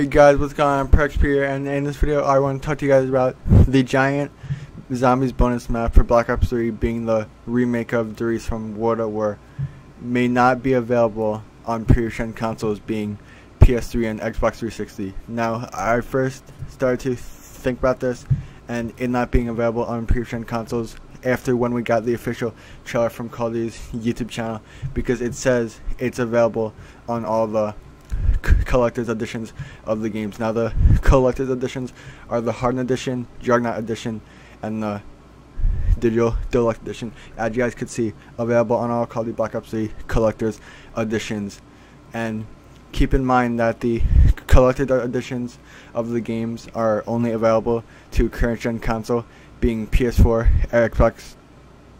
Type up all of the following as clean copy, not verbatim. Hey guys, what's going on? Perch Peter, and in this video I want to talk to you guys about the giant zombies bonus map for Black Ops 3 being the remake of Darius from World of War. May not be available on previous gen consoles being PS3 and Xbox 360. Now, I first started to think about this and it not being available on previous gen consoles after when we got the official trailer from Call of Duty's YouTube channel, because it says it's available on all the collector's editions of the games. Now, the collector's editions are the Hardened Edition, Juggernaut Edition, and the Digital Deluxe Edition, as you guys could see, available on all Call of Duty Black Ops 3 collector's editions. And keep in mind that the collector's editions of the games are only available to current gen console being PS4, Xbox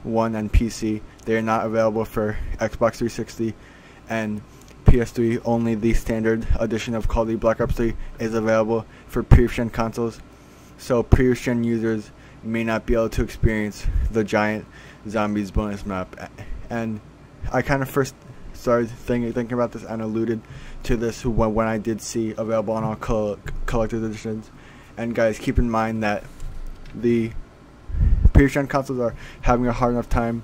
One, and PC. They are not available for Xbox 360 and PS3. Only the standard edition of Call of Duty Black Ops 3 is available for previous gen consoles, so previous gen users may not be able to experience the giant zombies bonus map. And I kind of first started thinking about this and alluded to this when I did see available on all collector's editions. And guys, keep in mind that the previous gen consoles are having a hard enough time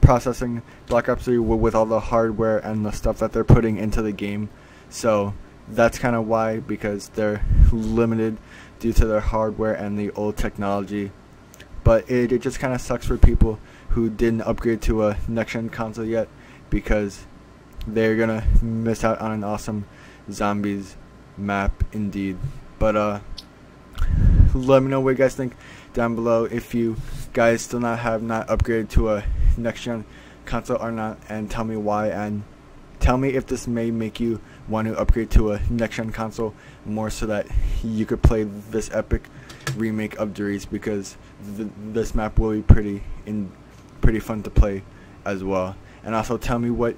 processing Black Ops 3 with all the hardware and the stuff that they're putting into the game, so that's kind of why, because they're limited due to their hardware and the old technology. But it just kind of sucks for people who didn't upgrade to a next gen console yet, because they're gonna miss out on an awesome zombies map indeed. But let me know what you guys think down below if you guys still have not upgraded to a next gen console or not, and tell me why, and tell me if this may make you want to upgrade to a next gen console more so that you could play this epic remake of Darius, because this map will be pretty fun to play as well. And also tell me what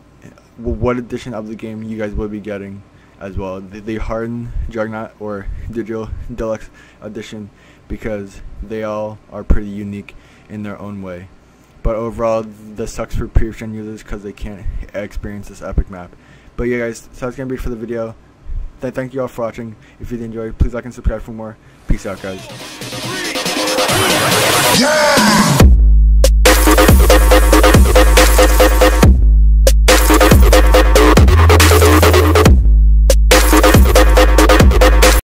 edition of the game you guys will be getting as well, the Hardened, Juggernaut, or Digital Deluxe Edition, because they all are pretty unique in their own way. But overall, this sucks for previous gen users because they can't experience this epic map. But yeah guys, so that's going to be it for the video. Thank you all for watching. If you did enjoy, please like and subscribe for more. Peace out guys. Yeah!